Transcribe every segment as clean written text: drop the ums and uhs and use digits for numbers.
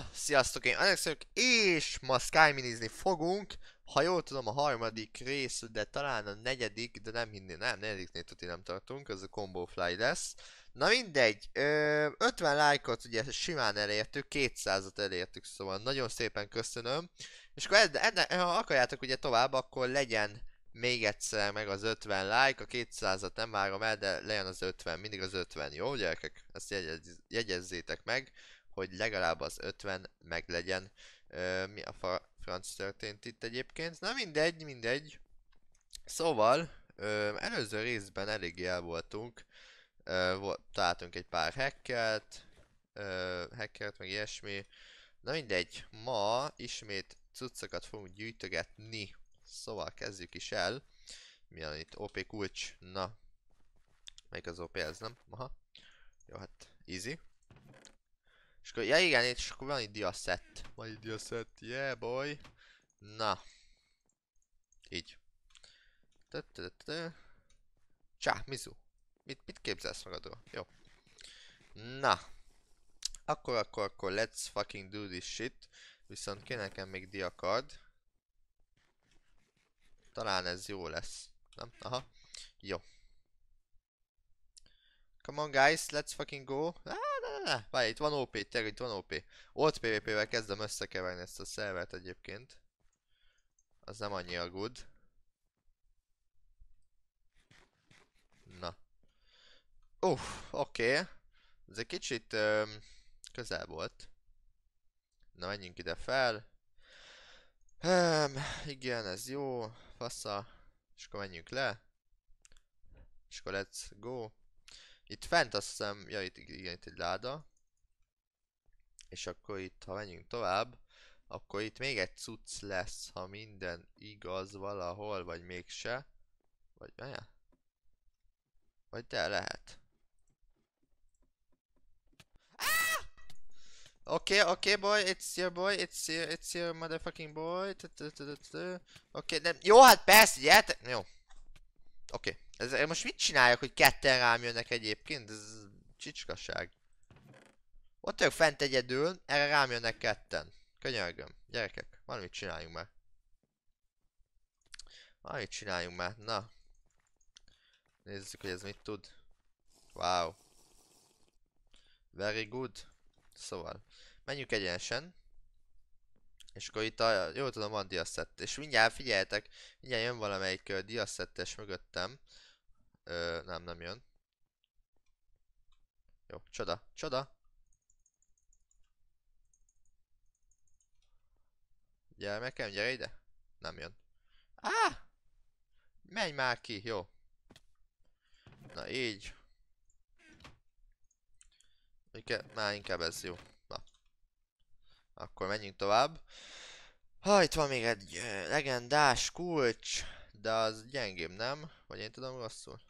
Na, sziasztok, én Alex vagyok, és ma skyminizni fogunk. Ha jól tudom, a harmadik rész, de talán a negyedik, de nem hinni, nem, negyediknél tuti nem tartunk, ez a combo fly lesz. Na mindegy, 50 lájkot ugye simán elértük, 200-at elértük, szóval nagyon szépen köszönöm. És akkor ha akarjátok ugye tovább, akkor legyen még egyszer meg az 50 like, a 200-at nem várom el, de legyen az 50, mindig az 50, jó gyerekek? Ezt jegyezzétek meg, hogy legalább az 50 meg legyen. Mi a franc történt itt egyébként? Na mindegy, mindegy. Szóval, előző részben eléggé el voltunk. Találtunk egy pár hackert, meg ilyesmi. Na mindegy, ma ismét cuccokat fogunk gyűjtögetni. Szóval kezdjük is el. Milyen itt OP kulcs? Na. Melyik az OP? Ez nem? Aha. Jó, hát easy. És akkor, ja igen, és akkor van itt diaszett. Van itt diaszett, yeah boy. Na. Így. Csá, mizu. Mit képzelsz magadról? Jó. Na. Akkor let's fucking do this shit. Viszont kéne nekem még diakard. Talán ez jó lesz. Nem? Aha. Jó. Come on guys, let's fucking go. Várj, itt van OP, tényleg itt van OP. Old PvP-vel kezdem összekeverni ezt a szervert egyébként. Az nem annyira good. Na. Oké. Ez egy kicsit közel volt. Na, menjünk ide fel. Igen, ez jó. Fasza. És akkor menjünk le. És akkor let's go. Itt fent azt hiszem, ja itt, igen, itt egy láda. És akkor itt, ha menjünk tovább, akkor itt még egy cucc lesz, ha minden igaz valahol, vagy mégse. Vagy menjen? Vagy de lehet. Oké, boy, it's your motherfucking boy. Oké, jó, hát persze, gyertek. Jó. Oké. Ez most mit csináljak, hogy ketten rám jönnek egyébként? Ez csicskaság. Ott vagyok fent egyedül, erre rám jönnek ketten. Könyörgöm, gyerekek, valamit csináljunk már. Valamit csináljunk már, na. Nézzük, hogy ez mit tud. Wow. Very good. Szóval, menjünk egyenesen. És akkor itt, jól tudom, van diaszett. És mindjárt figyeljetek, mindjárt jön valamelyik diaszettes mögöttem. Nem jön. Jó, csoda. Gyermekem, gyere ide. Nem jön. Menj már ki, jó. Na így. Már inkább ez jó. Na. Akkor menjünk tovább. Itt van még egy legendás kulcs. De az gyengébb, nem? Vagy én tudom rosszul?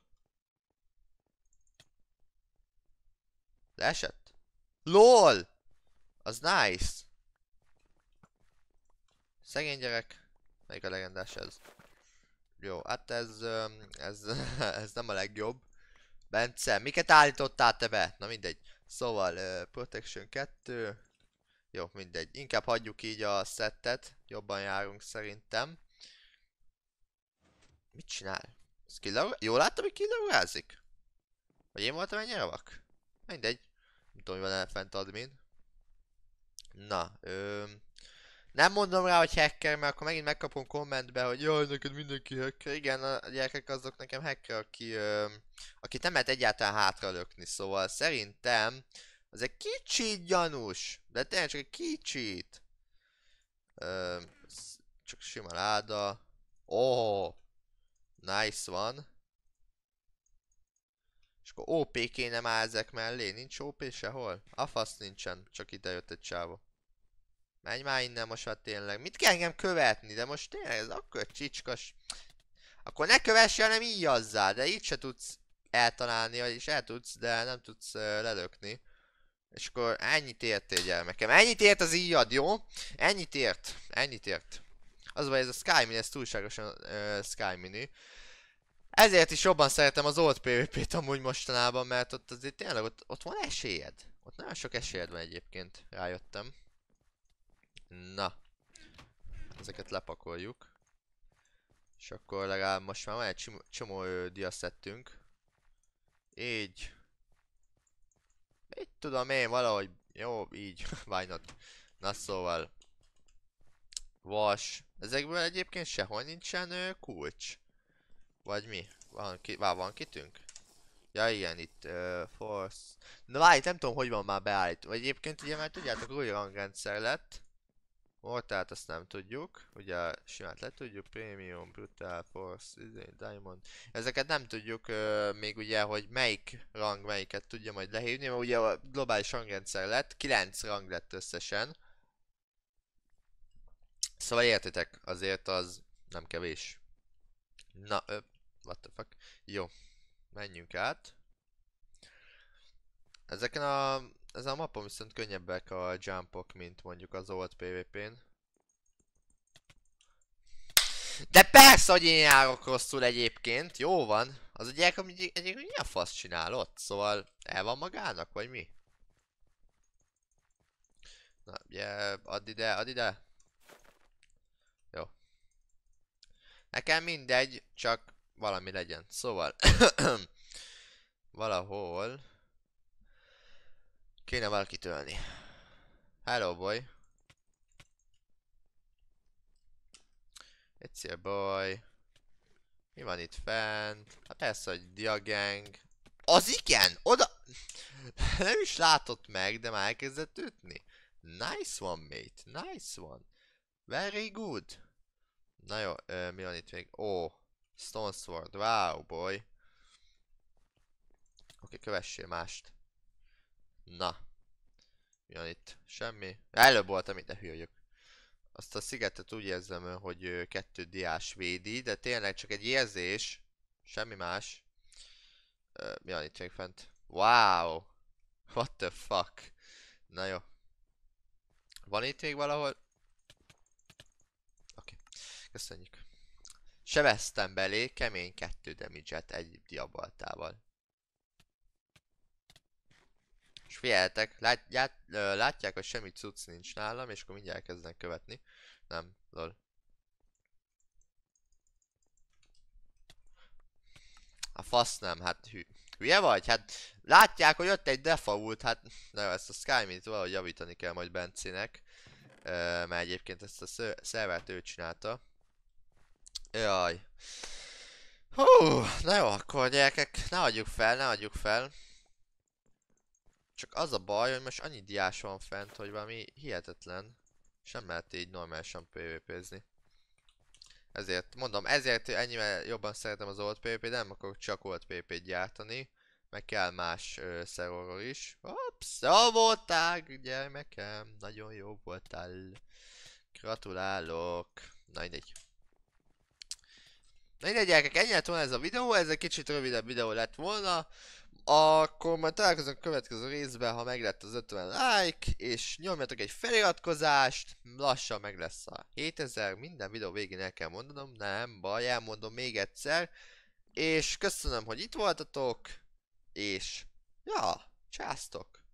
Leesett? LOL! Az nice! Szegény gyerek. Melyik a legendás ez? Jó, hát ez nem a legjobb. Bence, miket állítottál te be? Na mindegy. Szóval, Protection 2. Jó, mindegy. Inkább hagyjuk így a szettet. Jobban járunk szerintem. Mit csinál? Jól láttam, hogy kilagrázik? Vagy én voltam ennyire vak? Mindegy. Nem tudom, mi van elfent admin. Na, nem mondom rá, hogy hacker, mert akkor megint megkapom kommentbe, hogy jaj, neked mindenki hacker. Igen, a gyerekek azok nekem hacker, akit nem lehet egyáltalán hátralökni. Szóval szerintem az egy kicsit gyanús. De tényleg csak egy kicsit. Csak sima láda. Nice van. És akkor OP kéne már ezek mellé. Nincs OP sehol? A fasz nincsen. Csak ide jött egy csávó. Menj már innen most már tényleg. Mit kell engem követni? De most tényleg ez akkor csicskas. Akkor ne kövessél, hanem így azzá. De így se tudsz eltalálni, vagyis el tudsz, de nem tudsz lelökni. És akkor ennyit értél, gyermekem. Ennyit ért az íjad, jó? Ennyit ért. Ennyit ért. Az vagy ez a Skymini, ez túlságosan Skymini. Ezért is jobban szeretem az old PvP-t amúgy mostanában, mert ott azért tényleg ott van esélyed. Ott nagyon sok esélyed van egyébként. Rájöttem. Na. Ezeket lepakoljuk. És akkor legalább most már egy csomó diaszettünk. Így. Mit tudom én, valahogy jó, így, why not. Na szóval. Vas. Ezekből egyébként sehol nincsen kulcs. Vagy mi? Van kitünk? Ja igen, itt force. Na várj, nem tudom, hogy van már beállítva. Egyébként ugye már tudjátok, új rangrendszer lett. Mortált azt nem tudjuk. Ugye simát le tudjuk. Premium, brutal, force, diamond. Ezeket nem tudjuk még ugye, hogy melyik rang melyiket tudja majd lehívni. Mert ugye a globális rangrendszer lett. 9 rang lett összesen. Szóval értitek, azért az nem kevés. Na, what the fuck. Jó, menjünk át. Ezeken a... Ezen a mapon viszont könnyebbek a jumpok, mint mondjuk az old PvP-n. De persze, hogy én járok rosszul egyébként. Jó van. Az a gyerek, amit egyébként milyen fasz csinál ott? Szóval el van magának, vagy mi? Na, yeah, add ide, add ide. Jó. Nekem mindegy, csak valami legyen. Szóval... valahol... Kéne valakit ölni. Hello boy. It's a boy. Mi van itt fent? Hát persze, hogy diagang. Az igen! Oda... Nem is látott meg, de már elkezdett ütni. Nice one mate, nice one. Very good. Na jó, mi van itt még? Ó, stone sword, wow boy. Oké, kövessél mást. Na, mi van itt? Semmi. Előbb voltam itt, de hülyök. Azt a szigetet úgy érzem, hogy 2 diás védi, de tényleg csak egy érzés. Semmi más. Mi van itt még fent? Wow! What the fuck? Na jó. Van itt még valahol? Oké, köszönjük. Se vesztem belé, kemény 2 damage-et egy diabaltával. És figyeljetek, látják, hogy semmi cucc nincs nálam, és akkor mindjárt elkezdenek követni. Nem, lol. A fasz nem, hát hülye vagy? Hát látják, hogy ott egy default, hát na jó, ezt a Skymint valahogy javítani kell majd Bencének. Mert egyébként ezt a szervert ő csinálta. Jaj. Hú, na jó, akkor gyerekek, ne adjuk fel, ne adjuk fel. Csak az a baj, hogy most annyi diás van fent, hogy valami hihetetlen. Sem lehet így normálisan PvP-zni. Ezért, mondom, ezért ennyivel jobban szeretem az old PvP-t, nem akarok csak old PvP-t gyártani. Meg kell más szerverről is. Hopsz, jó voltál, gyermekem, nagyon jó voltál. Gratulálok. Na mindegy. Na mindegy, gyerekek, ennyi lett volna ez a videó, ez egy kicsit rövidebb videó lett volna. Akkor majd találkozunk a következő részben, ha meg lett az 50 like, és nyomjatok egy feliratkozást, lassan meg lesz a 7000, minden videó végén el kell mondanom, nem baj, elmondom még egyszer, és köszönöm, hogy itt voltatok, és ja, császtok!